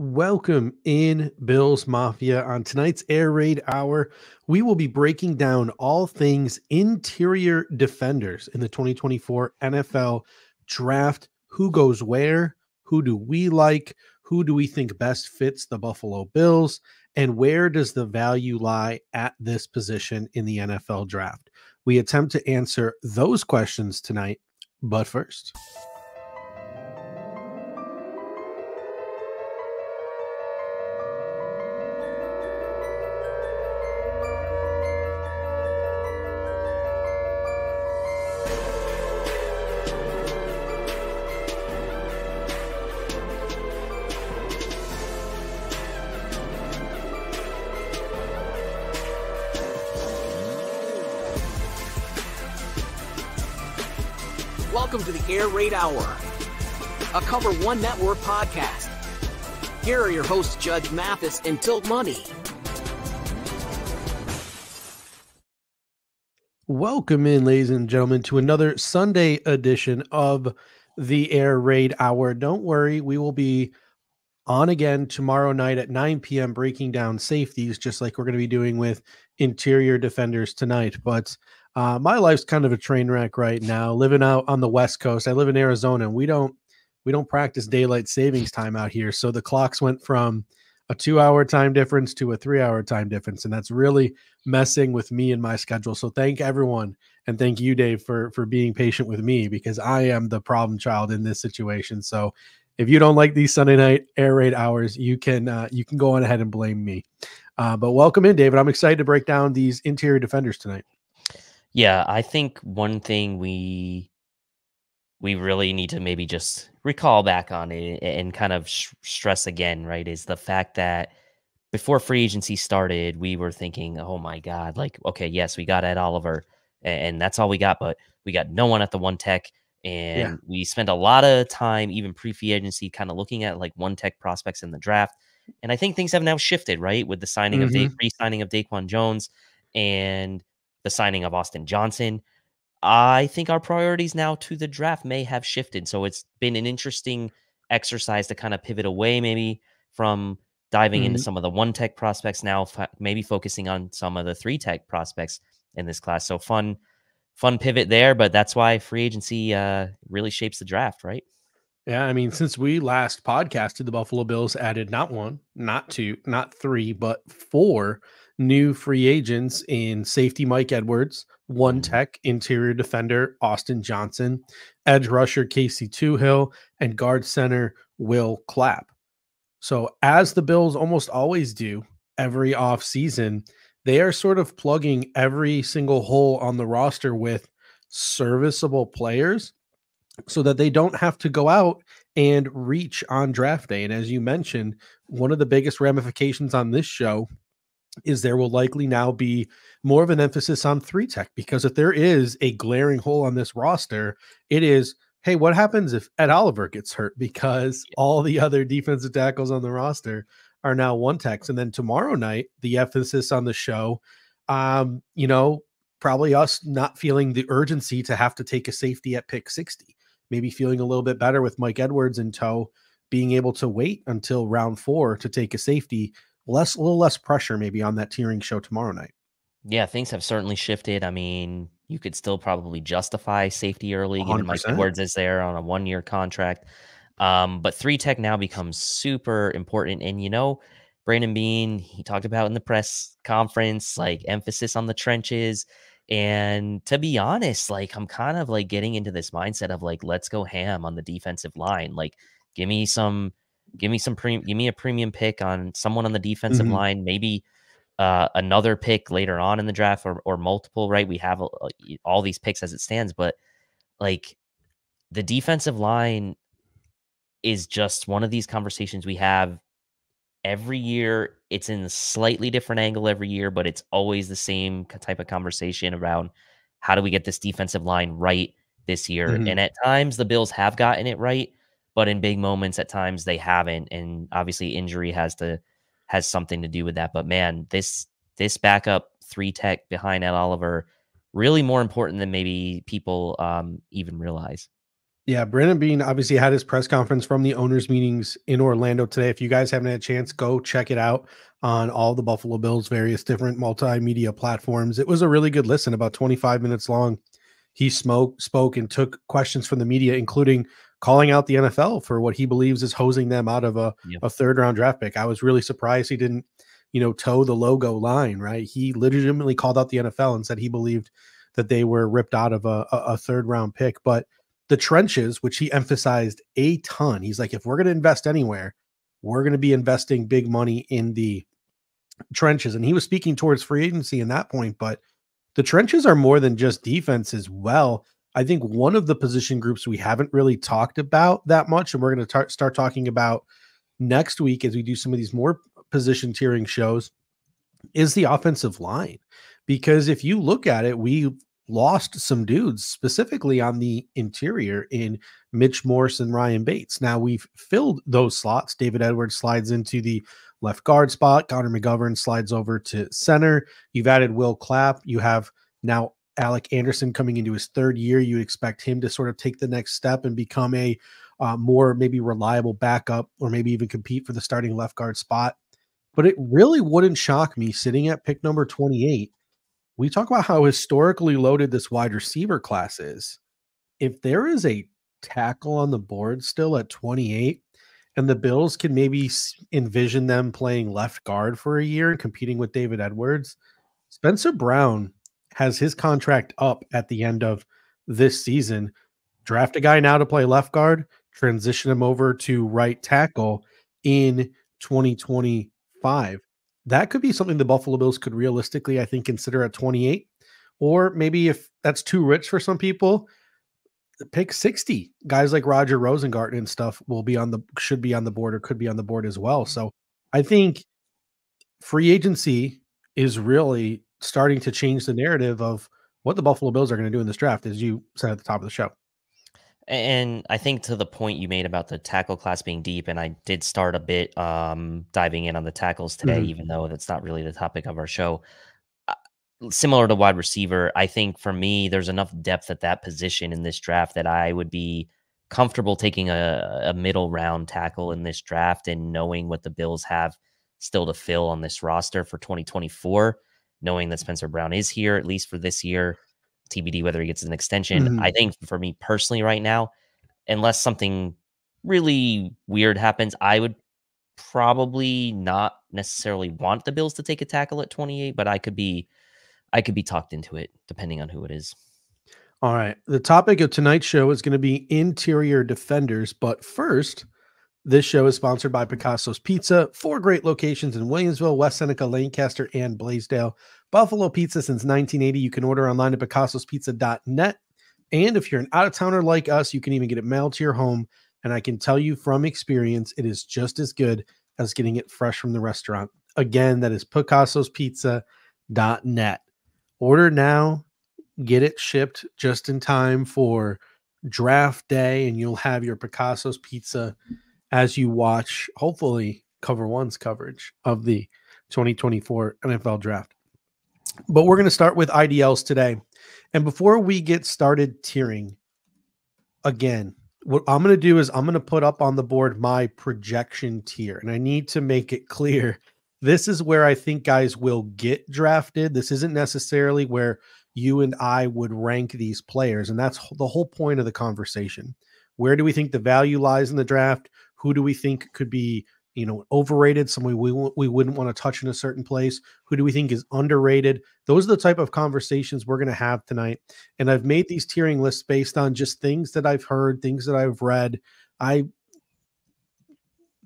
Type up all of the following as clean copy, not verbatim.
Welcome in, Bills Mafia. On tonight's Air Raid Hour, we will be breaking down all things interior defenders in the 2024 NFL Draft. Who goes where? Who do we like? Who do we think best fits the Buffalo Bills? And where does the value lie at this position in the NFL Draft? We attempt to answer those questions tonight, but first... Air Raid Hour, a Cover One Network podcast. Here are your hosts, Judge Mathis and Tilt Money. Welcome in, ladies and gentlemen, to another Sunday edition of the Air Raid Hour. Don't worry, we will be on again tomorrow night at 9 p.m. breaking down safeties, just like we're going to be doing with interior defenders tonight. But my life's kind of a train wreck right now, living out on the West Coast. I live in Arizona, and we don't practice daylight savings time out here. So the clocks went from a 2-hour time difference to a 3-hour time difference, and that's really messing with me and my schedule. So thank everyone, and thank you, Dave, for being patient with me, because I am the problem child in this situation. So if you don't like these Sunday night Air Raid Hours, you can go on ahead and blame me. But welcome in, David. I'm excited to break down these interior defenders tonight. Yeah, I think one thing we really need to maybe just recall back on it and kind of stress again, right, is the fact that before free agency started, we were thinking, oh my God, like, okay, yes, we got Ed Oliver, and that's all we got, but we got no one at the one tech, and yeah, we spent a lot of time, even pre-free agency, kind of looking at like one tech prospects in the draft, and I think things have now shifted, right, with the signing of re-signing of Daquan Jones and the signing of Austin Johnson. I think our priorities now to the draft may have shifted. So it's been an interesting exercise to kind of pivot away maybe from diving into some of the one tech prospects, now maybe focusing on some of the three tech prospects in this class. So fun pivot there, but that's why free agency really shapes the draft, right? Yeah, I mean, since we last podcasted, the Buffalo Bills added not one, not two, not three, but four new free agents in safety Mike Edwards, one tech interior defender Austin Johnson, edge rusher Casey Tuhill, and guard center Will Clapp. So as the Bills almost always do every offseason, they are sort of plugging every single hole on the roster with serviceable players so that they don't have to go out and reach on draft day. And as you mentioned, one of the biggest ramifications on this show is there will likely now be more of an emphasis on three tech, because if there is a glaring hole on this roster, it is, hey, what happens if Ed Oliver gets hurt? Because all the other defensive tackles on the roster are now one techs. And then tomorrow night, the emphasis on the show, you know, probably us not feeling the urgency to have to take a safety at pick 60, maybe feeling a little bit better with Mike Edwards in tow, being able to wait until round 4 to take a safety. A little less pressure maybe on that tiering show tomorrow night. Yeah, things have certainly shifted. I mean, you could still probably justify safety early, given Mike Edwards is there on a 1-year contract. But three tech now becomes super important. And, you know, Brandon Bean, he talked about in the press conference, like emphasis on the trenches. And to be honest, like I'm kind of like getting into this mindset of like, let's go ham on the defensive line. Like, give me a premium pick on someone on the defensive line, maybe another pick later on in the draft or multiple, right? We have all these picks as it stands, but like the defensive line is just one of these conversations we have every year. It's in a slightly different angle every year, but it's always the same type of conversation around how do we get this defensive line right this year? And at times the Bills have gotten it right, but in big moments at times they haven't. And obviously injury has something to do with that. But man, this backup three tech behind Ed Oliver, really more important than maybe people even realize. Yeah, Brandon Bean obviously had his press conference from the owners' meetings in Orlando today. If you guys haven't had a chance, go check it out on all the Buffalo Bills' various different multimedia platforms. It was a really good listen, about 25 minutes long. He spoke and took questions from the media, including calling out the NFL for what he believes is hosing them out of a third-round draft pick. I was really surprised he didn't, toe the logo line, right? He legitimately called out the NFL and said he believed that they were ripped out of a third-round pick. But the trenches, which he emphasized a ton. He's like, if we're going to invest anywhere, we're going to be investing big money in the trenches. And he was speaking towards free agency in that point, but the trenches are more than just defense as well. I think one of the position groups we haven't really talked about that much, and we're going to start talking about next week as we do some of these more position tiering shows, is the offensive line. Because if you look at it, we lost some dudes specifically on the interior in Mitch Morse and Ryan Bates. Now we've filled those slots. David Edwards slides into the left guard spot. Connor McGovern slides over to center. You've added Will Clapp. You have now Alec Anderson coming into his third year. You expect him to sort of take the next step and become a more maybe reliable backup or maybe even compete for the starting left guard spot. But it really wouldn't shock me sitting at pick number 28. We talk about how historically loaded this wide receiver class is. If there is a tackle on the board still at 28 and the Bills can maybe envision them playing left guard for a year and competing with David Edwards, Spencer Brown has his contract up at the end of this season. Draft a guy now to play left guard, transition him over to right tackle in 2025. That could be something the Buffalo Bills could realistically, I think, consider at 28, or maybe if that's too rich for some people, pick 60. Guys like Roger Rosengarten and stuff should be on the board or could be on the board as well. So I think free agency is really starting to change the narrative of what the Buffalo Bills are going to do in this draft, as you said at the top of the show. And I think to the point you made about the tackle class being deep, and I did start a bit diving in on the tackles today, even though that's not really the topic of our show. Similar to wide receiver, I think for me, there's enough depth at that position in this draft that I would be comfortable taking a middle round tackle in this draft and knowing what the Bills have still to fill on this roster for 2024, knowing that Spencer Brown is here, at least for this year. TBD whether he gets an extension. I think for me personally right now, unless something really weird happens, I would probably not necessarily want the Bills to take a tackle at 28, but I could be talked into it depending on who it is. All right. The topic of tonight's show is going to be interior defenders, but first, this show is sponsored by Picasso's Pizza. 4 great locations in Williamsville, West Seneca, Lancaster, and Blaisdell. Buffalo Pizza since 1980. You can order online at picassospizza.net. And if you're an out-of-towner like us, you can even get it mailed to your home. And I can tell you from experience, it is just as good as getting it fresh from the restaurant. Again, that is picassospizza.net. Order now. Get it shipped just in time for draft day, and you'll have your Picasso's Pizza as you watch, hopefully, Cover One's coverage of the 2024 NFL Draft. But we're going to start with IDLs today. And before we get started tiering, again, what I'm going to do is I'm going to put up on the board my projection tier. And I need to make it clear, this is where I think guys will get drafted. This isn't necessarily where you and I would rank these players. And that's the whole point of the conversation. Where do we think the value lies in the draft? Who do we think could be, overrated, somebody we wouldn't want to touch in a certain place? Who do we think is underrated? Those are the type of conversations we're going to have tonight. And I've made these tiering lists based on just things that I've heard, things that I've read. I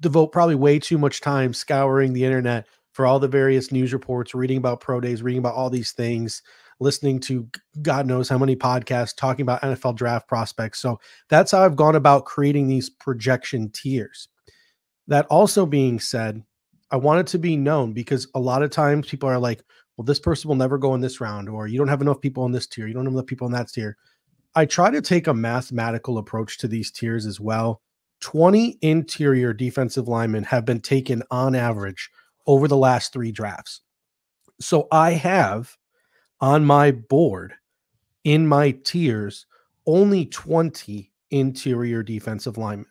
devote probably way too much time scouring the internet for all the various news reports, reading about pro days, reading about all these things, listening to God knows how many podcasts talking about NFL draft prospects. So that's how I've gone about creating these projection tiers. That also being said, I want it to be known, because a lot of times people are like, well, this person will never go in this round, or you don't have enough people in this tier, you don't have enough people in that tier. I try to take a mathematical approach to these tiers as well. 20 interior defensive linemen have been taken on average over the last 3 drafts. So I have on my board in my tiers only 20 interior defensive linemen,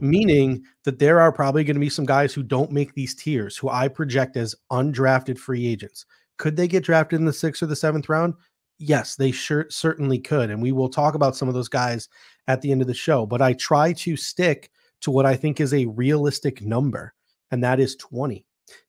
meaning that there are probably going to be some guys who don't make these tiers, who I project as undrafted free agents. Could they get drafted in the 6th or the 7th round? Yes, they sure certainly could. And we will talk about some of those guys at the end of the show, but I try to stick to what I think is a realistic number, and that is 20.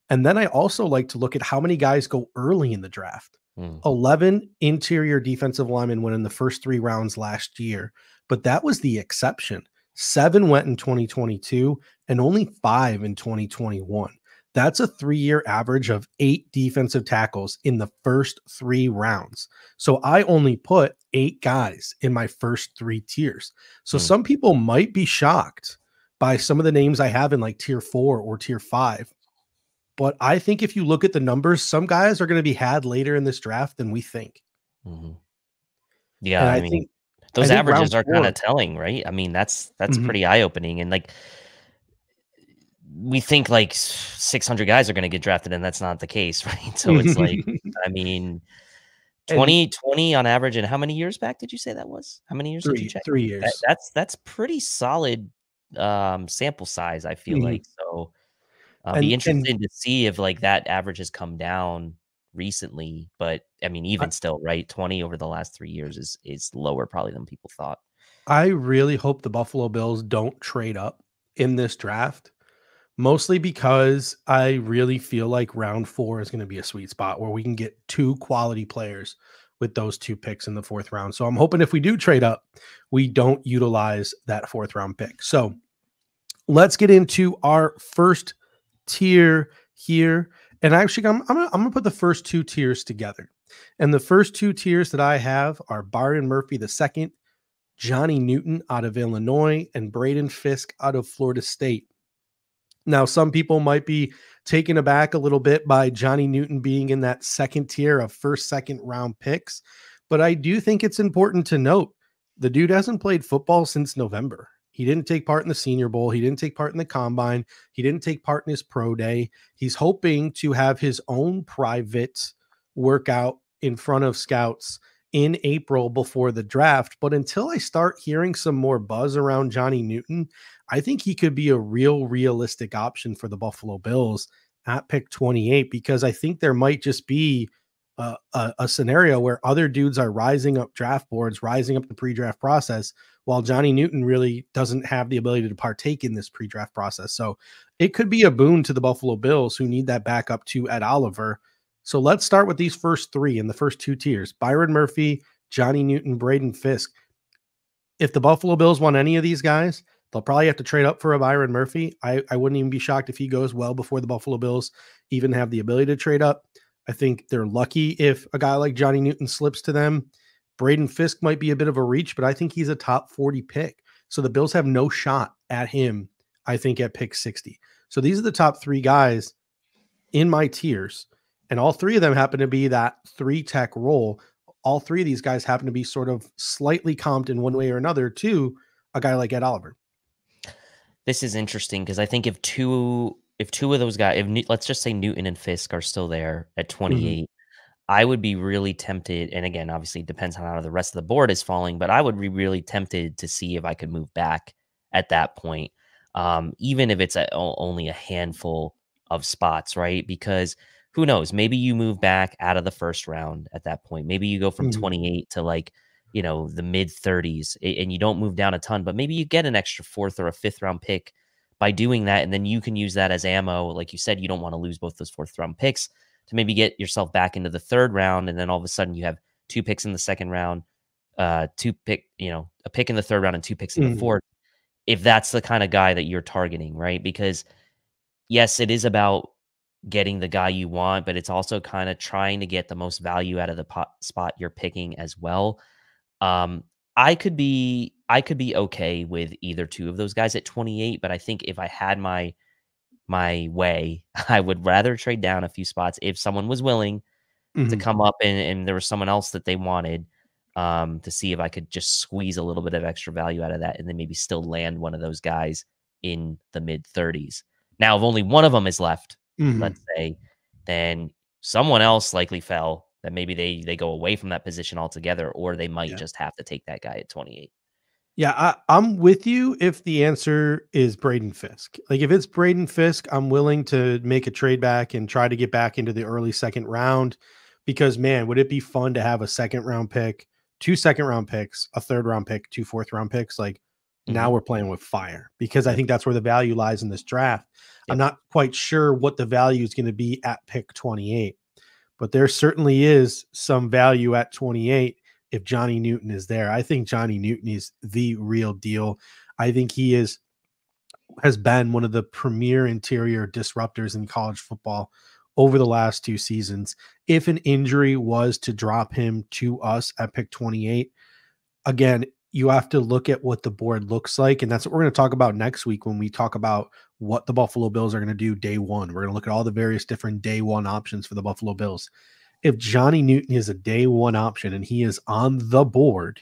And then I also like to look at how many guys go early in the draft. 11 interior defensive linemen went in the first 3 rounds last year, but that was the exception. 7 went in 2022 and only 5 in 2021. That's a 3-year average of 8 defensive tackles in the first 3 rounds. So I only put 8 guys in my first 3 tiers. So some people might be shocked by some of the names I have in like tier 4 or tier 5. But I think if you look at the numbers, some guys are going to be had later in this draft than we think. Yeah, and I mean, those averages are kind of telling, right? I mean, that's pretty eye-opening. And like, we think like 600 guys are going to get drafted, and that's not the case, right? So it's like, I mean, 20 on average. And how many years back did you say that was? How many years did you check? 3 years. That's pretty solid sample size, I feel like. So I'd be interested to see if like that average has come down recently, but I mean, even still, right? 20 over the last 3 years is lower probably than people thought. I really hope the Buffalo Bills don't trade up in this draft, mostly because I really feel like round 4 is going to be a sweet spot where we can get 2 quality players with those 2 picks in the 4th round. So I'm hoping if we do trade up, we don't utilize that 4th round pick. So let's get into our first tier here, and actually I'm gonna put the first 2 tiers together, and the first 2 tiers that I have are Byron Murphy II, Johnny Newton out of Illinois, and Braden Fisk out of Florida State. Now some people might be taken aback a little bit by Johnny Newton being in that 2nd tier of 1st, 2nd round picks, but I do think it's important to note the dude hasn't played football since November. He didn't take part in the Senior Bowl. He didn't take part in the Combine. He didn't take part in his pro day. He's hoping to have his own private workout in front of scouts in April before the draft. But until I start hearing some more buzz around Johnny Newton, I think he could be a realistic option for the Buffalo Bills at pick 28, because I think there might just be a scenario where other dudes are rising up draft boards, rising up the pre-draft process, while Johnny Newton really doesn't have the ability to partake in this pre-draft process. So it could be a boon to the Buffalo Bills, who need that backup to Ed Oliver. So let's start with these first 3 in the first 2 tiers: Byron Murphy, Johnny Newton, Braden Fisk. If the Buffalo Bills want any of these guys, they'll probably have to trade up for a Byron Murphy. I wouldn't even be shocked if he goes well before the Buffalo Bills even have the ability to trade up. I think they're lucky if a guy like Johnny Newton slips to them. Braden Fisk might be a bit of a reach, but I think he's a top 40 pick. So the Bills have no shot at him, I think, at pick 60. So these are the top 3 guys in my tiers, and all 3 of them happen to be that 3-tech role. All 3 of these guys happen to be sort of slightly comped in one way or another to a guy like Ed Oliver. This is interesting because I think if two of those guys, if let's just say Newton and Fisk are still there at 28, I would be really tempted. And again, obviously it depends on how the rest of the board is falling, but I would be really tempted to see if I could move back at that point. Even if it's only a handful of spots, right? Because who knows, maybe you move back out of the 1st round at that point. Maybe you go from 28 to like, you know, the mid 30s, and you don't move down a ton, but maybe you get an extra 4th or a 5th round pick by doing that, and then you can use that as ammo. Like you said, you don't want to lose both those 4th round picks to maybe get yourself back into the 3rd round, and then all of a sudden you have 2 picks in the 2nd round, a pick in the 3rd round and 2 picks in the 4th, if that's the kind of guy that you're targeting, right? Because yes, it is about getting the guy you want, but it's also kind of trying to get the most value out of the spot you're picking as well. I could be okay with either 2 of those guys at 28, but I think if I had my way, I would rather trade down a few spots if someone was willing to come up and there was someone else that they wanted, to see if I could just squeeze a little bit of extra value out of that, and then maybe still land one of those guys in the mid 30s. Now, if only one of them is left, let's say, then someone else likely fell, that maybe they go away from that position altogether, or they might just have to take that guy at 28. Yeah, I'm with you if the answer is Braden Fisk. Like, if it's Braden Fisk, I'm willing to make a trade back and try to get back into the early second round because, man, would it be fun to have a second-round pick, 2 second-round picks, a third-round pick, 2 fourth-round picks. Like, now we're playing with fire because I think that's where the value lies in this draft. Yeah. I'm not quite sure what the value is going to be at pick 28, but there certainly is some value at 28. If Johnny Newton is there. I think Johnny Newton is the real deal. I think he has been one of the premier interior disruptors in college football over the last 2 seasons. If an injury was to drop him to us at pick 28, again, you have to look at what the board looks like. And that's what we're going to talk about next week when we talk about what the Buffalo Bills are going to do day one. We're going to look at all the various different day one options for the Buffalo Bills. If Johnny Newton is a day one option and he is on the board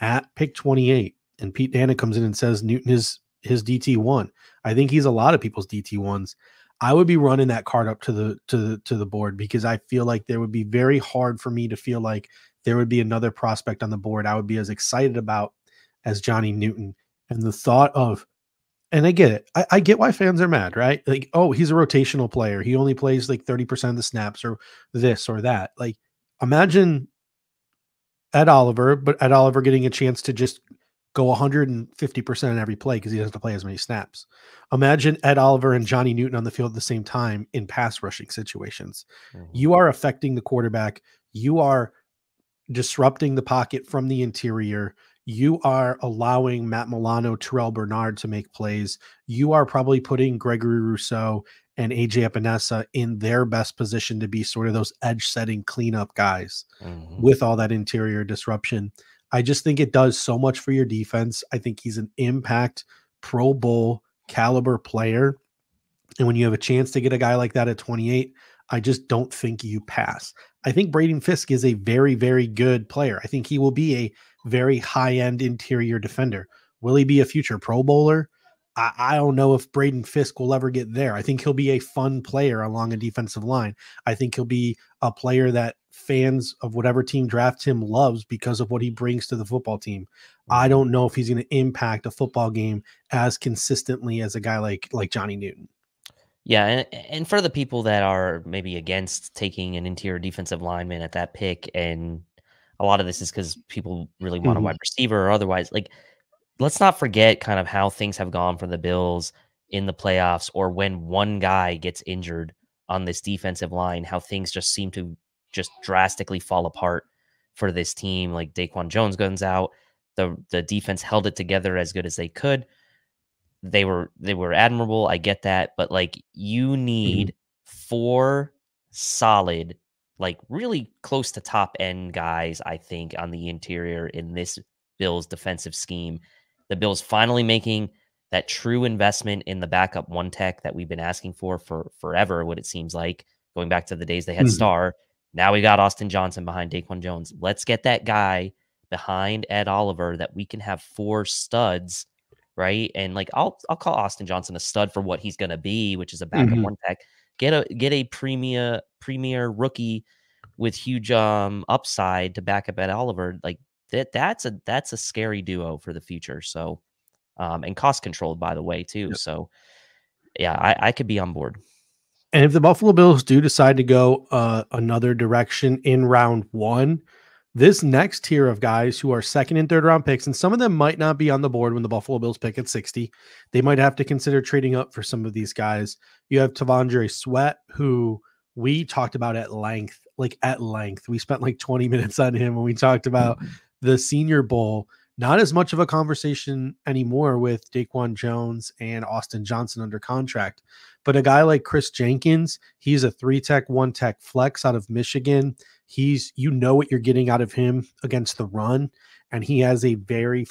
at pick 28 and Pete Dana comes in and says Newton is his DT1, I think he's a lot of people's DT1s. I would be running that card up to the board because I feel like there would be very hard for me to feel like there would be another prospect on the board I would be as excited about as Johnny Newton. And the thought of, and I get it. I get why fans are mad, right? Like, oh, he's a rotational player. He only plays like 30% of the snaps or this or that. Like, imagine Ed Oliver, but Ed Oliver getting a chance to just go 150% on every play because he doesn't have to play as many snaps. Imagine Ed Oliver and Johnny Newton on the field at the same time in pass rushing situations. Mm-hmm. You are affecting the quarterback. You are disrupting the pocket from the interior. You are allowing Matt Milano, Terrell Bernard to make plays. You are probably putting Gregory Rousseau and AJ Epinesa in their best position to be sort of those edge-setting cleanup guys with all that interior disruption. I just think it does so much for your defense. I think he's an impact Pro Bowl caliber player. And when you have a chance to get a guy like that at 28, I just don't think you pass. I think Braden Fisk is a very, very good player. I think he will be a very high-end interior defender. Will he be a future Pro Bowler? I don't know if Braden Fisk will ever get there. I think he'll be a fun player along a defensive line. I think he'll be a player that fans of whatever team drafts him loves because of what he brings to the football team. I don't know if he's going to impact a football game as consistently as a guy like Johnny Newton. Yeah, and for the people that are maybe against taking an interior defensive lineman at that pick, and a lot of this is because people really want a wide receiver or otherwise, like, let's not forget kind of how things have gone for the Bills in the playoffs, or when one guy gets injured on this defensive line, how things just seem to just drastically fall apart for this team. Like, Daquan Jones goes out, the defense held it together as good as they could. They were admirable. I get that. But, like, you need 4 solid, like, really close to top end guys, I think, on the interior in this Bills defensive scheme. The Bills finally making that true investment in the backup one tech that we've been asking for forever, what it seems like, going back to the days they had Star. Now we got Austin Johnson behind Daquan Jones. Let's get that guy behind Ed Oliver that we can have 4 studs. Right. And, like, I'll call Austin Johnson a stud for what he's going to be, which is a backup one tech. Get a premier rookie with huge upside to back up Ed Oliver. Like, that's a scary duo for the future. So, and cost controlled, by the way, too. Yep. So yeah, I could be on board. And if the Buffalo Bills do decide to go another direction in round one, this next tier of guys who are second and third round picks, and some of them might not be on the board when the Buffalo Bills pick at 60, they might have to consider trading up for some of these guys. You have Tavondre Sweat, who we talked about at length, We spent like 20 minutes on him when we talked about the Senior Bowl. Not as much of a conversation anymore with Daquan Jones and Austin Johnson under contract, but a guy like Chris Jenkins, he's a 3-tech, 1-tech flex out of Michigan. He's, you know what you're getting out of him against the run, and he has a very,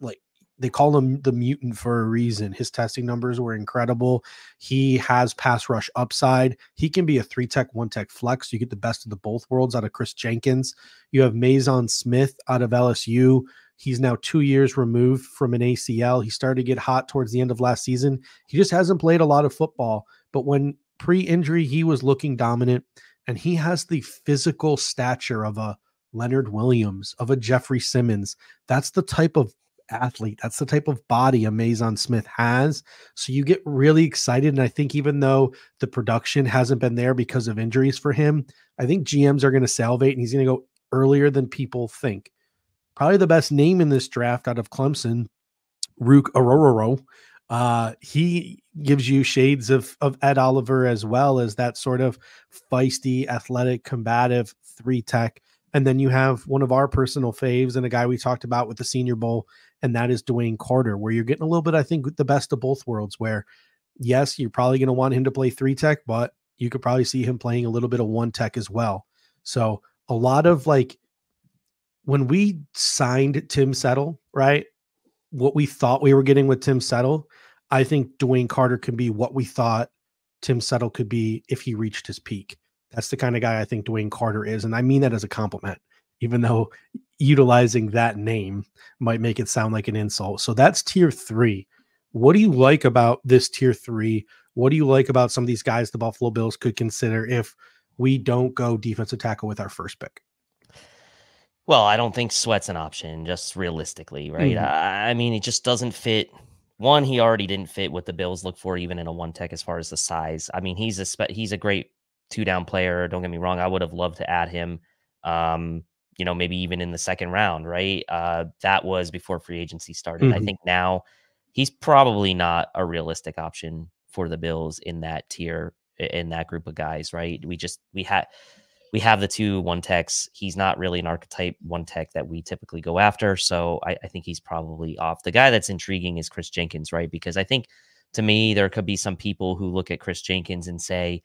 like, they call him the mutant for a reason. His testing numbers were incredible. He has pass rush upside. He can be a 3-tech, 1-tech flex. You get the best of the both worlds out of Chris Jenkins. You have Mason Smith out of LSU. He's now 2 years removed from an ACL. He started to get hot towards the end of last season. He just hasn't played a lot of football, but when pre-injury, he was looking dominant, and he has the physical stature of a Leonard Williams, of a Jeffrey Simmons. That's the type of athlete. That's the type of body a Mason Smith has. So you get really excited. And I think even though the production hasn't been there because of injuries for him, I think GMs are going to salivate and he's going to go earlier than people think. Probably the best name in this draft out of Clemson, Rook Orororo. He gives you shades of Ed Oliver, as well as that sort of feisty, athletic, combative three tech. And then you have one of our personal faves and a guy we talked about with the Senior Bowl, and that is Dwayne Carter, where you're getting a little bit, I think, the best of both worlds, where, yes, you're probably going to want him to play three tech, but you could probably see him playing a little bit of one tech as well. So a lot of, like, when we signed Tim Settle, right, what we thought we were getting with Tim Settle, I think Dwayne Carter can be what we thought Tim Settle could be if he reached his peak. That's the kind of guy I think Dwayne Carter is. And I mean that as a compliment, even though utilizing that name might make it sound like an insult. So that's tier three. What do you like about this tier three? What do you like about some of these guys the Buffalo Bills could consider if we don't go defensive tackle with our first pick? Well, I don't think Sweat's an option, just realistically, right? Mm-hmm. I mean, it just doesn't fit. One, he already didn't fit what the Bills look for, even in a one tech, as far as the size. I mean, he's a great two-down player. Don't get me wrong. I would have loved to add him, you know, maybe even in the second round, right? That was before free agency started. Mm-hmm. I think now he's probably not a realistic option for the Bills in that tier, in that group of guys, right? We have the 2 1 techs. He's not really an archetype one tech that we typically go after. So I think he's probably off. The guy that's intriguing is Chris Jenkins, right? Because I think, to me, there could be some people who look at Chris Jenkins and say,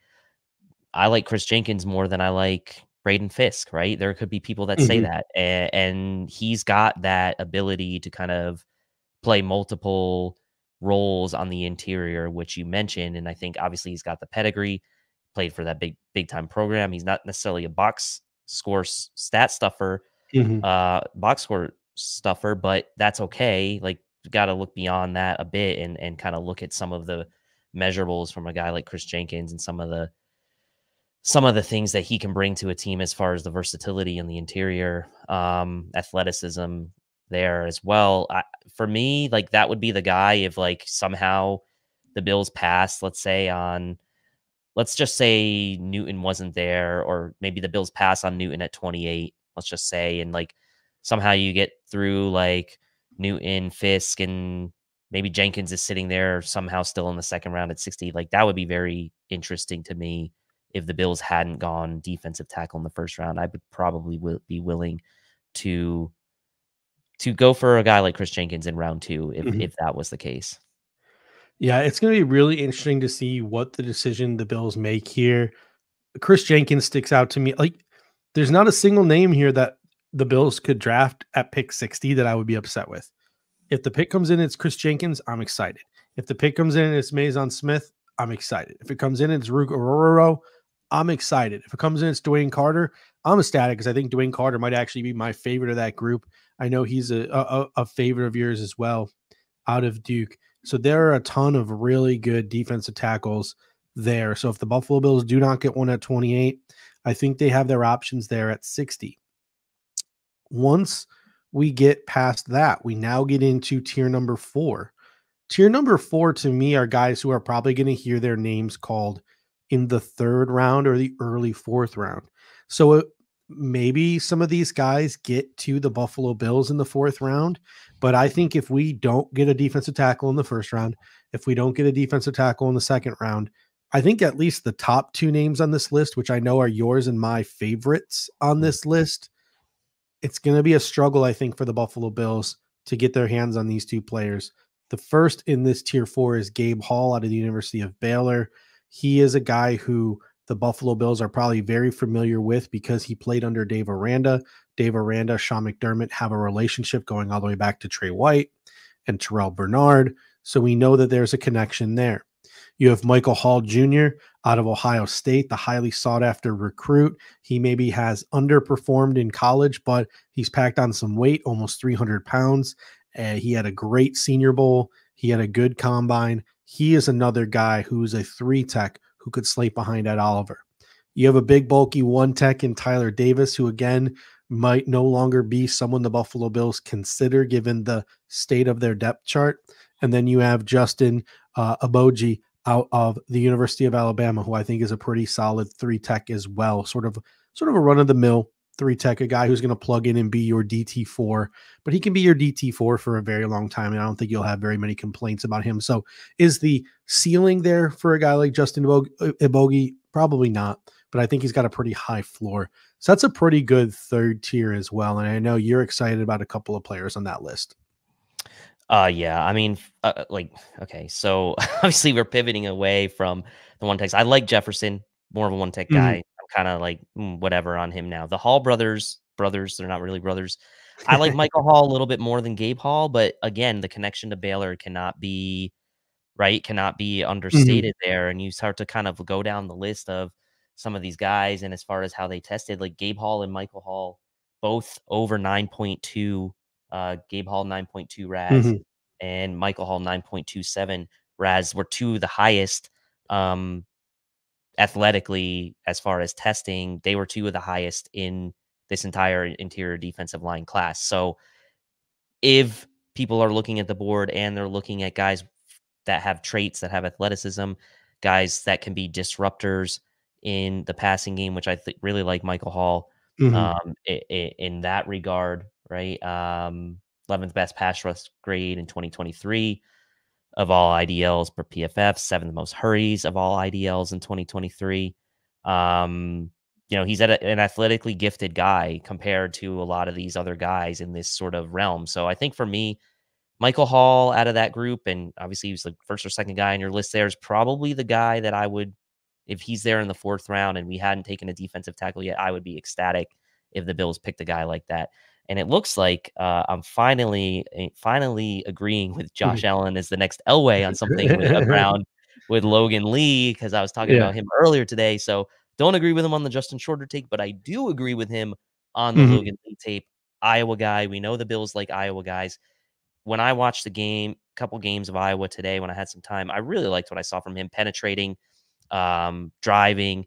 I like Chris Jenkins more than I like Braden Fisk, right? There could be people that say that, and he's got that ability to kind of play multiple roles on the interior, which you mentioned. And I think obviously he's got the pedigree, played for that big time program. He's not necessarily a box score stat stuffer, but that's okay. Like, got to look beyond that a bit and kind of look at some of the measurables from a guy like Chris Jenkins and some of the things that he can bring to a team as far as the versatility in the interior, athleticism there as well. For me, like, that would be the guy if, like, somehow the Bills passed, let's just say Newton wasn't there, or maybe the Bills pass on Newton at 28, let's just say, and, like, somehow you get through, like, Newton, Fisk, and maybe Jenkins is sitting there somehow still in the second round at 60. Like, that would be very interesting to me. If the Bills hadn't gone defensive tackle in the first round, I would probably be willing to go for a guy like Chris Jenkins in round two if that was the case. Yeah, it's going to be really interesting to see what the decision the Bills make here. Chris Jenkins sticks out to me. Like, there's not a single name here that the Bills could draft at pick 60 that I would be upset with. If the pick comes in, it's Chris Jenkins, I'm excited. If the pick comes in and it's Mason Smith, I'm excited. If it comes in and it's Rook Orororo, I'm excited. If it comes in, it's Dwayne Carter, I'm ecstatic, because I think Dwayne Carter might actually be my favorite of that group. I know he's a favorite of yours as well out of Duke. So there are a ton of really good defensive tackles there. So if the Buffalo Bills do not get one at 28, I think they have their options there at 60. Once we get past that, we now get into tier number 4. Tier number 4, to me, are guys who are probably going to hear their names called in the third round or the early fourth round. So maybe some of these guys get to the Buffalo Bills in the fourth round, but I think if we don't get a defensive tackle in the first round, if we don't get a defensive tackle in the second round, I think at least the top 2 names on this list, which I know are yours and my favorites on this list, it's going to be a struggle, I think, for the Buffalo Bills to get their hands on these 2 players. The first in this tier 4 is Gabe Hall out of the University of Baylor. He is a guy who the Buffalo Bills are probably very familiar with because he played under Dave Aranda. Dave Aranda, Sean McDermott have a relationship going all the way back to Trey White and Terrell Bernard. So we know that there's a connection there. You have Michael Hall Jr. out of Ohio State, the highly sought-after recruit. He maybe has underperformed in college, but he's packed on some weight, almost 300 pounds. He had a great Senior Bowl. He had a good combine. He is another guy who's a 3-tech who could slate behind Ed Oliver. You have a big, bulky 1-tech in Tyler Davis, who, again, might no longer be someone the Buffalo Bills consider given the state of their depth chart. And then you have Justin Aboji out of the University of Alabama, who I think is a pretty solid three tech as well. Sort of a run-of-the-mill three tech, a guy who's going to plug in and be your DT4, but he can be your DT4 for a very long time, and I don't think you'll have very many complaints about him. So is the ceiling there for a guy like Justin Aboji? Probably not, but I think he's got a pretty high floor. So that's a pretty good third tier as well, and I know you're excited about a couple of players on that list. Yeah, I mean, okay, so obviously we're pivoting away from the one techs. I like Jefferson, more of a one tech guy. I'm kind of like whatever on him now. The Hall brothers, they're not really brothers. I like Michael Hall a little bit more than Gabe Hall, but again, the connection to Baylor cannot be understated there. And you start to kind of go down the list of some of these guys, and as far as how they tested, like Gabe Hall and Michael Hall, both over 9.2. Gabe Hall 9.2 RAS and Michael Hall 9.27 RAS were two of the highest athletically as far as testing. They were two of the highest in this entire interior defensive line class. So if people are looking at the board and they're looking at guys that have traits, that have athleticism, guys that can be disruptors in the passing game, which I really like Michael Hall in that regard. Right. 11th best pass rush grade in 2023 of all IDLs per PFF, 7th most hurries of all IDLs in 2023. You know, he's an athletically gifted guy compared to a lot of these other guys in this sort of realm. So I think for me, Michael Hall out of that group, and obviously he was the first or second guy on your list there, is probably the guy that I would, if he's there in the 4th round and we hadn't taken a defensive tackle yet, I would be ecstatic if the Bills picked a guy like that. And it looks like I'm finally agreeing with Josh Allen as the next Elway on something around with Logan Lee, because I was talking about him earlier today. So don't agree with him on the Justin Shorter take, but I do agree with him on the Logan Lee tape. Iowa guy. We know the Bills like Iowa guys. When I watched the game, a couple games of Iowa today when I had some time, I really liked what I saw from him penetrating, driving,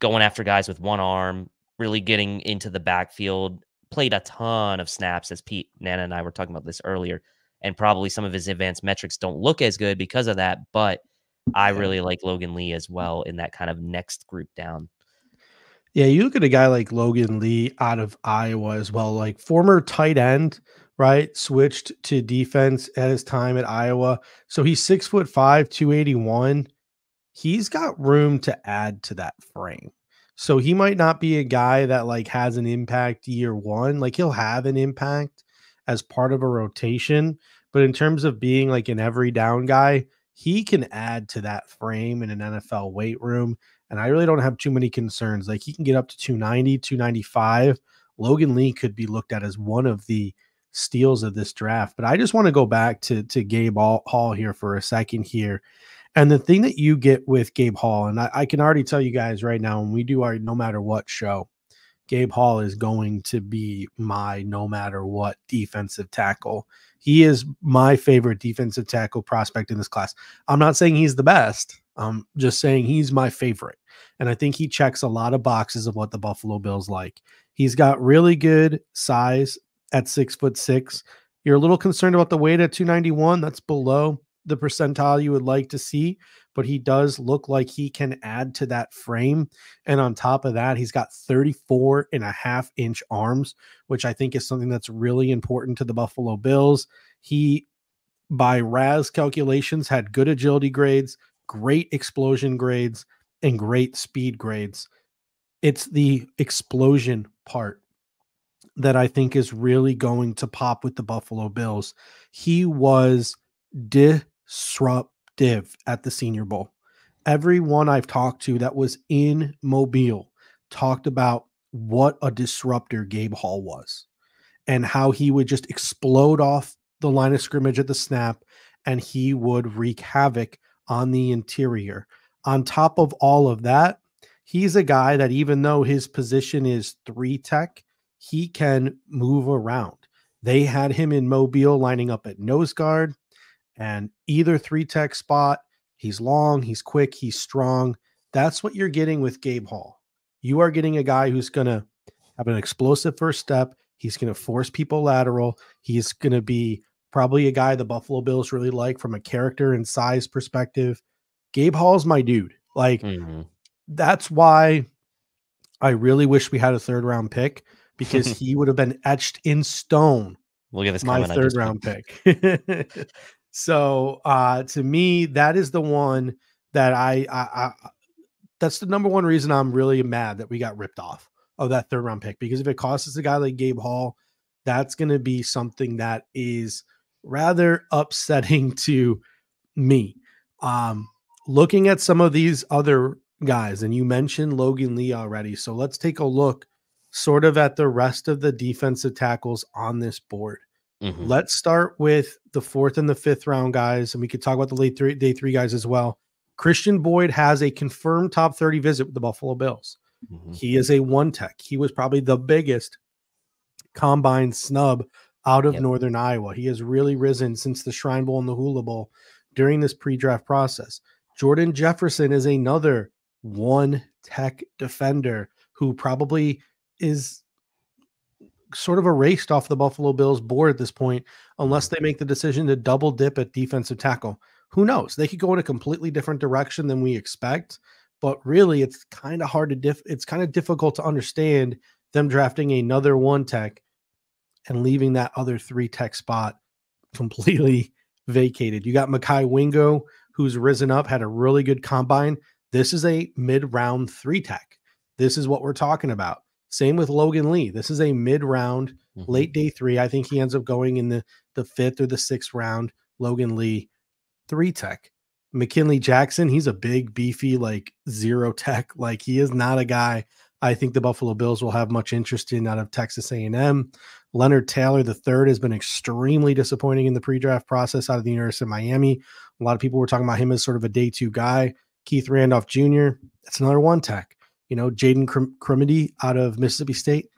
going after guys with one arm, really getting into the backfield. Played a ton of snaps, as Pete, Nana, and I were talking about this earlier, and probably some of his advanced metrics don't look as good because of that, but I really like Logan Lee as well in that kind of next group down. Yeah, you look at a guy like Logan Lee out of Iowa as well, like former tight end, right? Switched to defense at his time at Iowa. So he's 6'5", 281. He's got room to add to that frame. So he might not be a guy that like has an impact year one. Like he'll have an impact as part of a rotation, but in terms of being like an every down guy, he can add to that frame in an NFL weight room. And I really don't have too many concerns. Like he can get up to 290, 295. Logan Lee could be looked at as one of the steals of this draft, but I just want to go back to Gabe Hall here for a second here. And the thing that you get with Gabe Hall, and I can already tell you guys right now, when we do our no matter what show, Gabe Hall is going to be my no matter what defensive tackle. He is my favorite defensive tackle prospect in this class. I'm not saying he's the best. I'm just saying he's my favorite. And I think he checks a lot of boxes of what the Buffalo Bills like. He's got really good size at 6'6". You're a little concerned about the weight at 291. That's below the percentile you would like to see, but he does look like he can add to that frame. And on top of that, he's got 34.5-inch arms, which I think is something that's really important to the Buffalo Bills. He, by RAS calculations, had good agility grades, great explosion grades, and great speed grades. It's the explosion part that I think is really going to pop with the Buffalo Bills. He was disruptive at the Senior Bowl. Everyone I've talked to that was in Mobile talked about what a disruptor Gabe Hall was and how he would just explode off the line of scrimmage at the snap, and he would wreak havoc on the interior. On top of all of that, he's a guy that even though his position is three tech, he can move around. They had him in Mobile lining up at nose guard, and either three tech spot, he's long, he's quick, he's strong. That's what you're getting with Gabe Hall. You are getting a guy who's going to have an explosive first step. He's going to force people lateral. He's going to be probably a guy the Buffalo Bills really like from a character and size perspective. Gabe Hall's my dude. Like, that's why I really wish we had a third-round pick, because he would have been etched in stone. Look at this, my third-round pick. So, to me, that is the one that I that's the number one reason I'm really mad that we got ripped off of that third-round pick, because if it costs us a guy like Gabe Hall, that's going to be something that is rather upsetting to me. Looking at some of these other guys, and you mentioned Logan Lee already, so let's take a look sort of at the rest of the defensive tackles on this board. Let's start with the 4th and the 5th round guys, and we could talk about the late day three guys as well. Christian Boyd has a confirmed top 30 visit with the Buffalo Bills. He is a one tech. He was probably the biggest combine snub out of Northern Iowa. He has really risen since the Shrine Bowl and the Hula Bowl during this pre-draft process. Jordan Jefferson is another one tech defender who probably is sort of erased off the Buffalo Bills board at this point, unless they make the decision to double dip at defensive tackle. Who knows? They could go in a completely different direction than we expect, but really it's kind of hard to it's kind of difficult to understand them drafting another one tech and leaving that other three tech spot completely vacated. You got Mekhi Wingo, who's risen up, had a really good combine. This is a mid-round three tech. This is what we're talking about. Same with Logan Lee. This is a mid-round, late day three. I think he ends up going in the 5th or the 6th round. Logan Lee, three tech. McKinley Jackson, he's a big, beefy, like, zero tech. Like, he is not a guy I think the Buffalo Bills will have much interest in out of Texas A&M. Leonard Taylor III has been extremely disappointing in the pre-draft process out of the University of Miami. A lot of people were talking about him as sort of a day two guy. Keith Randolph Jr., that's another one tech. You know, Jaden Cremity out of Mississippi State,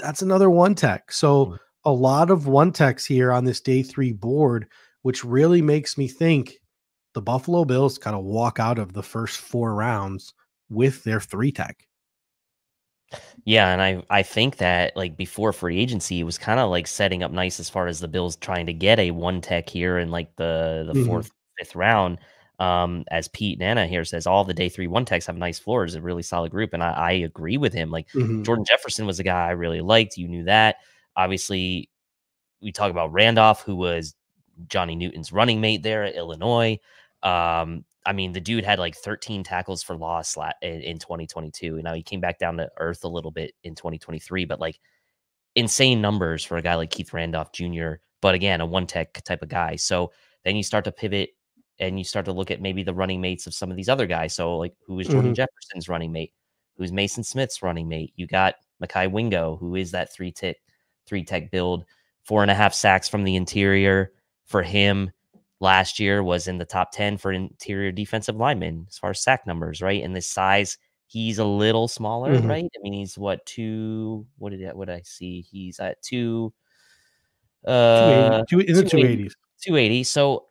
that's another one tech. So a lot of one techs here on this day three board, which really makes me think the Buffalo Bills kind of walk out of the first 4 rounds with their three tech. Yeah, and I think that, like, before free agency, it was kind of like setting up nice as far as the Bills trying to get a one tech here in like the 4th, 5th round. As Pete Nana here says, all the day 3 1 techs have nice floors, a really solid group. And I agree with him. Like, Jordan Jefferson was a guy I really liked. You knew that. Obviously, we talk about Randolph, who was Johnny Newton's running mate there at Illinois. I mean, the dude had like 13 tackles for loss in 2022. And now he came back down to earth a little bit in 2023, but like insane numbers for a guy like Keith Randolph Jr. But again, a one tech type of guy. So then you start to pivot and you start to look at maybe the running mates of some of these other guys. So like, who is Jordan Jefferson's running mate? Who's Mason Smith's running mate? You got Mekhi Wingo, who is that three tech build, 4.5 sacks from the interior for him. Last year was in the top 10 for interior defensive linemen as far as sack numbers, right? And the size, he's a little smaller, right? I mean, he's what, what did I see? He's at 280s. 280. So,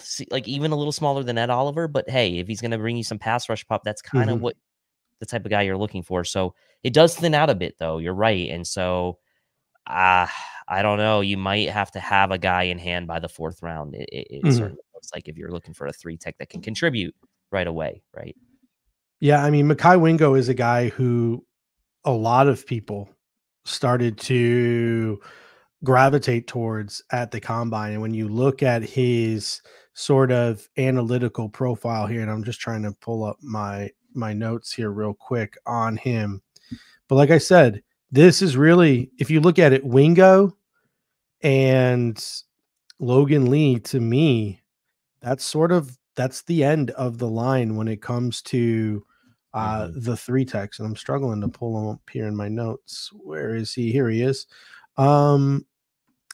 see, like, even a little smaller than Ed Oliver, but hey, if he's going to bring you some pass rush pop, that's kind of what the type of guy you're looking for. So it does thin out a bit, though. You're right. And so, I don't know. You might have to have a guy in hand by the 4th round. It certainly looks like, if you're looking for a three tech that can contribute right away, right? Yeah, I mean, Mekhi Wingo is a guy who a lot of people started to gravitate towards at the combine. And when you look at his sort of analytical profile here, and I'm just trying to pull up my notes here real quick on him. But like I said, this is really, if you look at it, Wingo and Logan Lee, to me, that's the end of the line when it comes to the three techs. And I'm struggling to pull them up here in my notes. Where is he? Here he is. I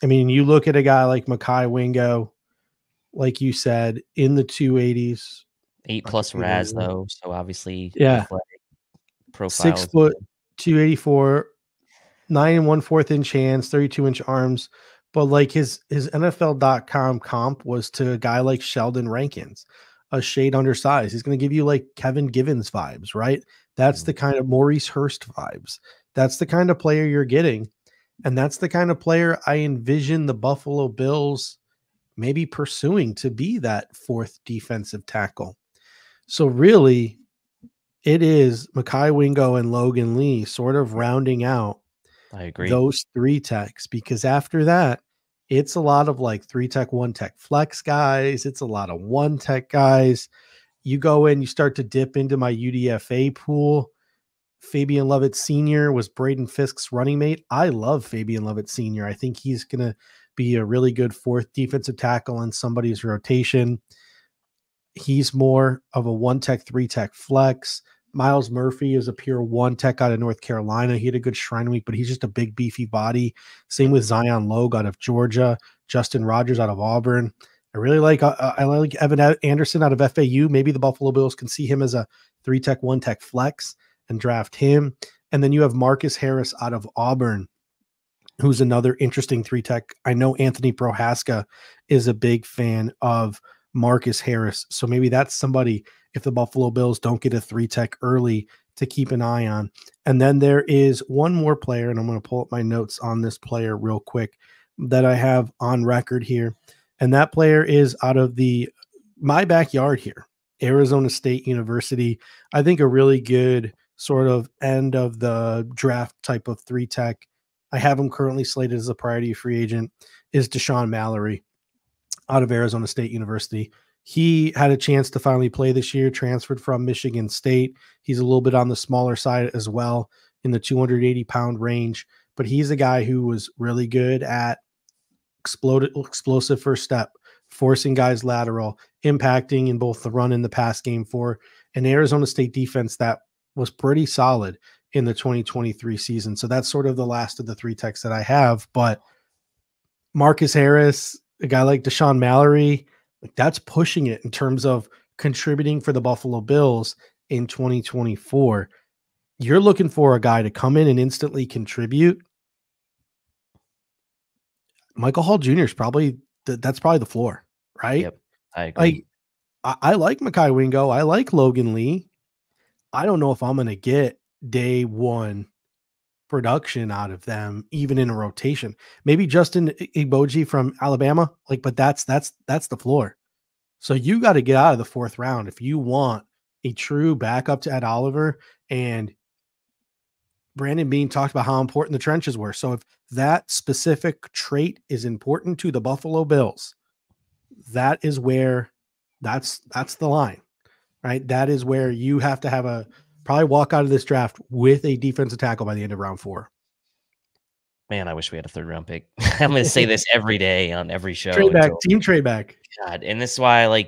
mean, you look at a guy like Mekhi Wingo, like you said, in the 280s. 8+ RAS, though. So obviously, yeah, profile. 6 foot. 284, 9 1/4 inch hands, 32-inch arms. But like his NFL.com comp was to a guy like Sheldon Rankins, a shade undersized. He's going to give you like Kevin Givens vibes, right? That's the kind of Maurice Hurst vibes. That's the kind of player you're getting. And that's the kind of player I envision the Buffalo Bills maybe pursuing to be that fourth defensive tackle. So really, it is Mekhi Wingo and Logan Lee sort of rounding out those three techs, because after that, it's a lot of like three tech, one tech flex guys. It's a lot of one tech guys. You go in, you start to dip into my UDFA pool. Fabian Lovett Sr. was Braden Fisk's running mate. I love Fabian Lovett Sr. I think he's going to be a really good fourth defensive tackle in somebody's rotation. He's more of a one tech, three tech flex. Miles Murphy is a pure one tech out of North Carolina. He had a good Shrine Week, but he's just a big, beefy body. Same with Zion Logue out of Georgia, Justin Rogers out of Auburn. I like Evan Anderson out of FAU. Maybe the Buffalo Bills can see him as a three tech, one tech flex and draft him. And then you have Marcus Harris out of Auburn, who's another interesting three tech. I know Anthony Prohaska is a big fan of Marcus Harris. So maybe that's somebody, if the Buffalo Bills don't get a three tech early, to keep an eye on. And then there is one more player, and I'm going to pull up my notes on this player real quick that I have on record here. And that player is out of my backyard here, Arizona State University. I think a really good sort of end of the draft type of three tech. I have him currently slated as a priority free agent, is Deshaun Mallory out of Arizona State University. He had a chance to finally play this year, transferred from Michigan State. He's a little bit on the smaller side as well, in the 280-pound range, but he's a guy who was really good at explosive first step, forcing guys lateral, impacting in both the run and the pass game for an Arizona State defense that was pretty solid in the 2023 season. So that's sort of the last of the three techs that I have. But Marcus Harris, a guy like Deshaun Mallory, like that's pushing it in terms of contributing for the Buffalo Bills in 2024. You're looking for a guy to come in and instantly contribute. Michael Hall Jr. is probably that's probably the floor, right? Yep, I agree. I like Mekhi Wingo. I like Logan Lee. I don't know if I'm going to get day one production out of them, even in a rotation. Maybe Justin Aboji from Alabama, but that's the floor. So you got to get out of the fourth round if you want a true backup to Ed Oliver. And Brandon Bean talked about how important the trenches were. So if that specific trait is important to the Buffalo Bills, that is where that's the line, right? That is where you have to have probably walk out of this draft with a defensive tackle by the end of round 4. Man, I wish we had a third round pick. I'm going to say this every day on every show. Trade back, team trade back. God, and this is why,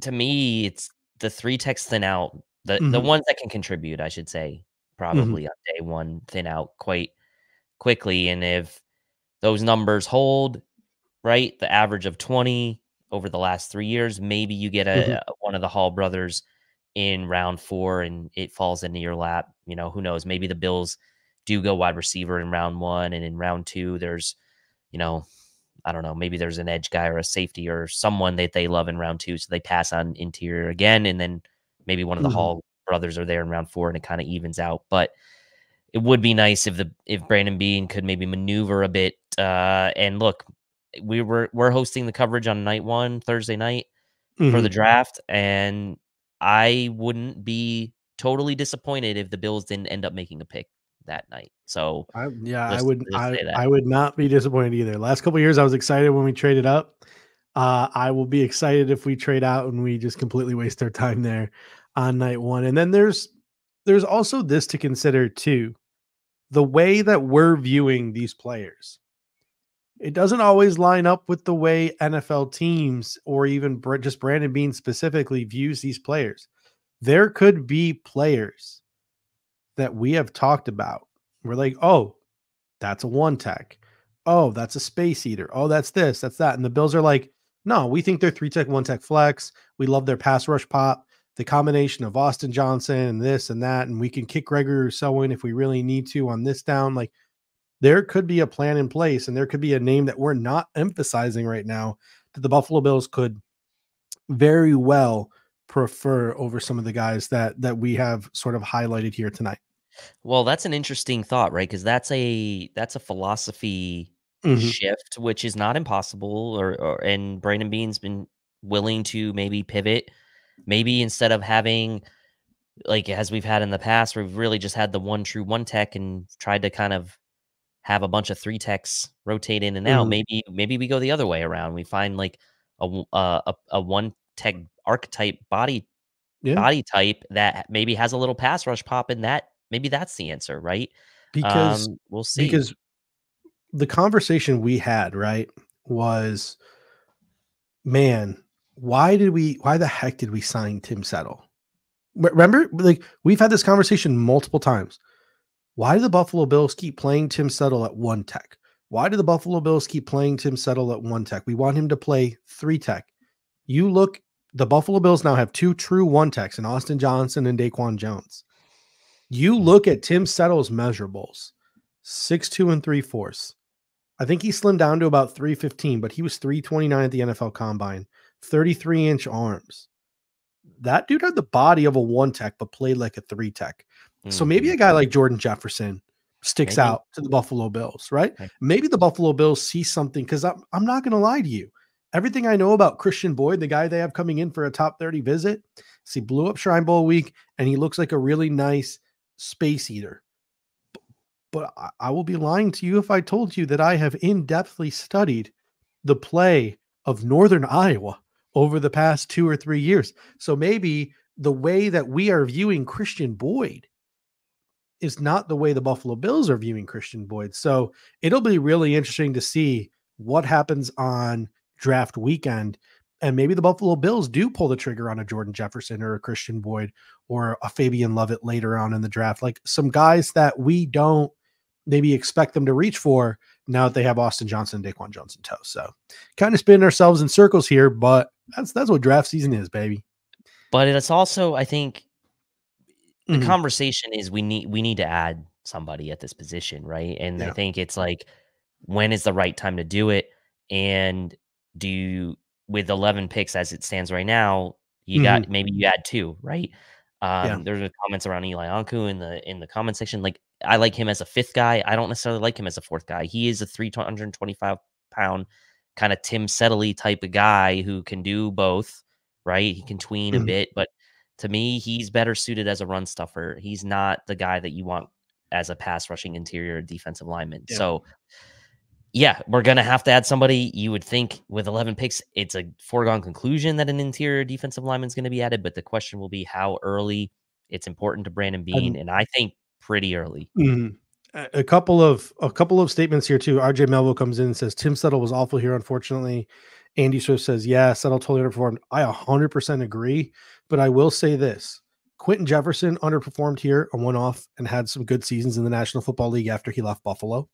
to me, it's the three techs thin out. The ones that can contribute, I should say, probably on day one, thin out quite quickly. And if those numbers hold, right, the average of 20 over the last 3 years, maybe you get one of the Hall brothers in round 4 and it falls into your lap. You know, who knows? Maybe the Bills do go wide receiver in round 1. And in round 2, there's, I don't know, maybe there's an edge guy or a safety or someone that they love in round 2. So they pass on interior again. And then maybe one of the Hall brothers are there in round 4 and it kind of evens out. But it would be nice if Brandon Bean could maybe maneuver a bit. And look, we're hosting the coverage on night one, Thursday night for the draft. And I wouldn't be totally disappointed if the Bills didn't end up making a pick that night. So I would not be disappointed either. Last couple of years, I was excited when we traded up. I will be excited if we trade out and we just completely waste our time there on night one. And then there's also this to consider too, the way that we're viewing these players. It doesn't always line up with the way NFL teams or even just Brandon Bean specifically views these players. There could be players that we have talked about. We're like, oh, that's a one tech. Oh, that's a space eater. Oh, that's this, that's that. And the Bills are like, no, we think they're three tech, one tech flex. We love their pass rush pop, the combination of Austin Johnson and this and that. And we can kick Gregory Rousseau in if we really need to on this down. There could be a plan in place, and there could be a name that we're not emphasizing right now that the Buffalo Bills could very well prefer over some of the guys that we have sort of highlighted here tonight. Well, that's an interesting thought, right? Because that's a philosophy shift, which is not impossible. And Brandon Bean's been willing to maybe pivot. Maybe instead of having, like as we've had in the past, we've really just had the one true one tech and tried to kind of have a bunch of three techs rotate in and out. Maybe we go the other way around. We find like a one tech archetype body type that maybe has a little pass rush pop in that. Maybe that's the answer, right? Because we'll see. Because the conversation we had, right, was, man, why the heck did we sign Tim Settle? Remember, like we've had this conversation multiple times. Why do the Buffalo Bills keep playing Tim Settle at one tech? Why do the Buffalo Bills keep playing Tim Settle at one tech? We want him to play three tech. You look, the Buffalo Bills now have two true one techs in Austin Johnson and Daquan Jones. You look at Tim Settle's measurables, 6'2" and 3/4. I think he slimmed down to about 315, but he was 329 at the NFL Combine, 33-inch arms. That dude had the body of a one tech, but played like a three tech. So maybe a guy like Jordan Jefferson sticks out to the Buffalo Bills, right? Maybe the Buffalo Bills see something, because I'm not going to lie to you. Everything I know about Christian Boyd, the guy they have coming in for a top 30 visit, is he blew up Shrine Bowl week, and he looks like a really nice space eater. But I will be lying to you if I told you that I have in-depthly studied the play of Northern Iowa over the past 2 or 3 years. So maybe the way that we are viewing Christian Boyd is not the way the Buffalo Bills are viewing Christian Boyd. So it'll be really interesting to see what happens on draft weekend. And maybe the Buffalo Bills do pull the trigger on a Jordan Jefferson or a Christian Boyd or a Fabian Lovett later on in the draft, like some guys that we don't maybe expect them to reach for now that they have Austin Johnson and Daquan Jones in tow. So kind of spinning ourselves in circles here, but that's what draft season is, baby. But it's also, I think, the conversation is we need to add somebody at this position, right? And I think it's like, when is the right time to do it? And do you, with 11 picks as it stands right now, you got, maybe you add two, right? There's comments around Eli Anku in the comment section. Like, I like him as a fifth guy. I don't necessarily like him as a fourth guy. He is a 325-pound kind of Tim Settle-y type of guy who can do both, right? He can tween a bit, but to me, he's better suited as a run stuffer. He's not the guy that you want as a pass rushing interior defensive lineman. Yeah. So, yeah, we're going to have to add somebody. You would think with 11 picks, it's a foregone conclusion that an interior defensive lineman is going to be added. But the question will be how early. It's important to Brandon Bean, and I think pretty early. A couple of statements here, too. RJ Melville comes in and says, Tim Settle was awful here, unfortunately. Andy Swift says, yeah, Settle totally underperformed. I 100% agree, but I will say this. Quentin Jefferson underperformed here on one-off and had some good seasons in the National Football League after he left Buffalo.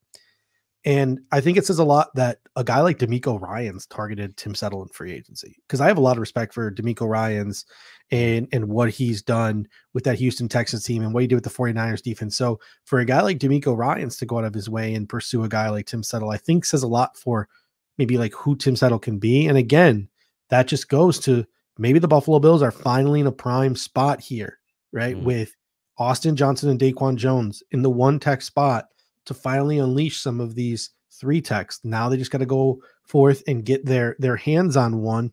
And I think it says a lot that a guy like D'Amico Ryans targeted Tim Settle in free agency, because I have a lot of respect for D'Amico Ryans and what he's done with that Houston Texans team and what he did with the 49ers defense. So for a guy like D'Amico Ryans to go out of his way and pursue a guy like Tim Settle, I think says a lot for maybe like who Tim Settle can be. And again, that just goes to maybe the Buffalo Bills are finally in a prime spot here, right? With Austin Johnson and Daquan Jones in the one tech spot to finally unleash some of these three techs. Now they just got to go forth and get their hands on one.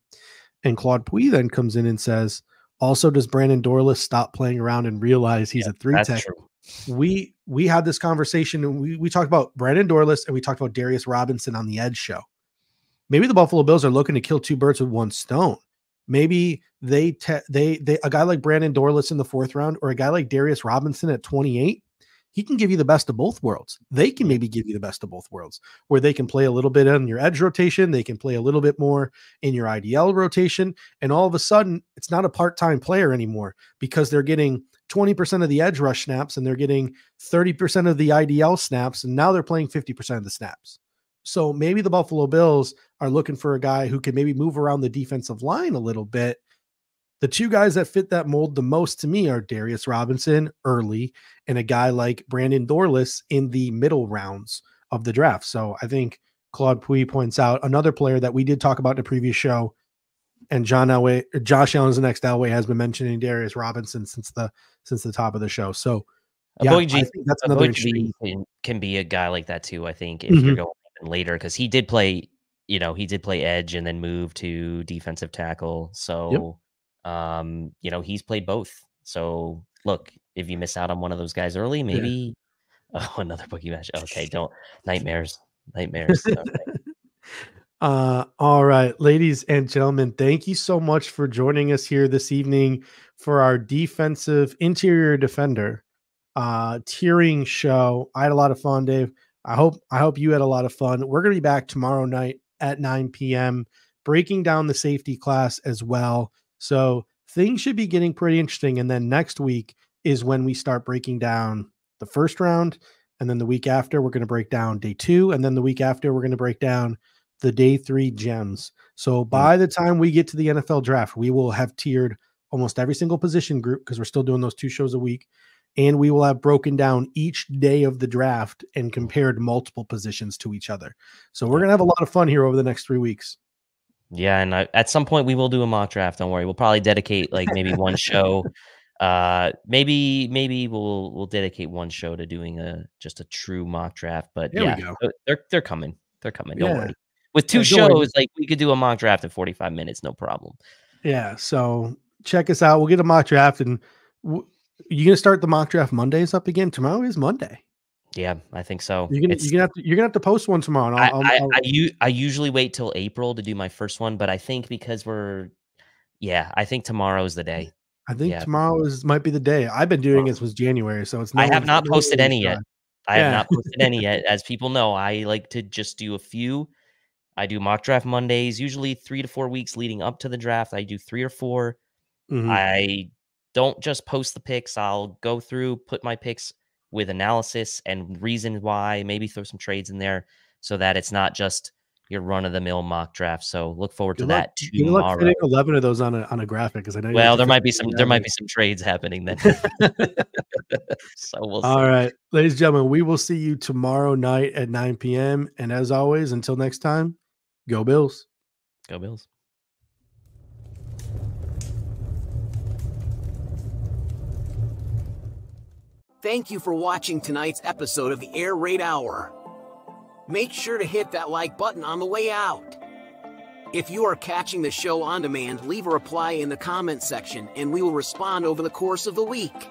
And Claude Puy then comes in and says, also, does Brandon Dorless stop playing around and realize he's a three tech? True. We had this conversation and we talked about Brandon Dorless and we talked about Darius Robinson on the Edge show. Maybe the Buffalo Bills are looking to kill two birds with one stone. Maybe a guy like Brandon Dorless in the fourth round or a guy like Darius Robinson at 28, he can give you the best of both worlds. They can maybe give you the best of both worlds, where they can play a little bit on your edge rotation. They can play a little bit more in your IDL rotation. And all of a sudden, it's not a part-time player anymore because they're getting 20% of the edge rush snaps and they're getting 30% of the IDL snaps. And now they're playing 50% of the snaps. So maybe the Buffalo Bills are looking for a guy who can maybe move around the defensive line a little bit. The two guys that fit that mold the most to me are Darius Robinson early and a guy like Brandon Dorless in the middle rounds of the draft. So I think Claude Puy points out another player that we did talk about in a previous show, and Josh Allen's the next Elway has been mentioning Darius Robinson since the top of the show. So Aboji can be a guy like that too, I think, if you're going later, because he did play, you know, he did play edge and then move to defensive tackle. So, you know, he's played both. So look, if you miss out on one of those guys early, maybe another boogie match. Okay, don't nightmares. Okay. All right, ladies and gentlemen, thank you so much for joining us here this evening for our defensive interior defender tiering show. I had a lot of fun, Dave. I hope you had a lot of fun. We're gonna be back tomorrow night at 9 p.m. breaking down the safety class as well. So things should be getting pretty interesting. And then next week is when we start breaking down the first round. And then the week after, we're going to break down day two. And then the week after, we're going to break down the day three gems. So by the time we get to the NFL draft, we will have tiered almost every single position group because we're still doing those two shows a week. And we will have broken down each day of the draft and compared multiple positions to each other. So we're going to have a lot of fun here over the next 3 weeks. Yeah, and at some point we will do a mock draft. Don't worry, we'll probably dedicate like maybe one show. Maybe we'll dedicate one show to doing just a true mock draft. But they're coming. They're coming. Don't worry. With two shows, like we could do a mock draft in 45 minutes, no problem. Yeah. So check us out. We'll get a mock draft, and you're gonna start the mock draft Mondays up again. Tomorrow is Monday. Yeah, I think so. You're gonna have to post one tomorrow. I usually wait till April to do my first one, but I think because I think tomorrow is the day. I think tomorrow might be the day. I've been doing this was January, so it's. I have not posted any yet. I have not posted any yet. As people know, I like to just do a few. I do mock draft Mondays, usually 3 to 4 weeks leading up to the draft. I do 3 or 4. I don't just post the picks. I'll go through, put my picks with analysis and reason why, maybe throw some trades in there so that it's not just your run-of-the-mill mock draft. So look forward to that tomorrow. You're 11 of those on a graphic, because I know. Well, there might be some trades happening then. So we'll see. All right, ladies and gentlemen, we will see you tomorrow night at 9 p.m. And as always, until next time, go Bills. Go Bills. Thank you for watching tonight's episode of the Air Raid Hour. Make sure to hit that like button on the way out. If you are catching the show on demand, leave a reply in the comment section and we will respond over the course of the week.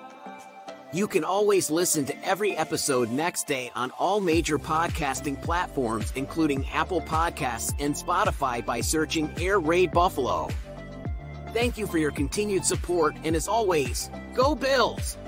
You can always listen to every episode next day on all major podcasting platforms, including Apple Podcasts and Spotify, by searching Air Raid Buffalo. Thank you for your continued support, and as always, go Bills!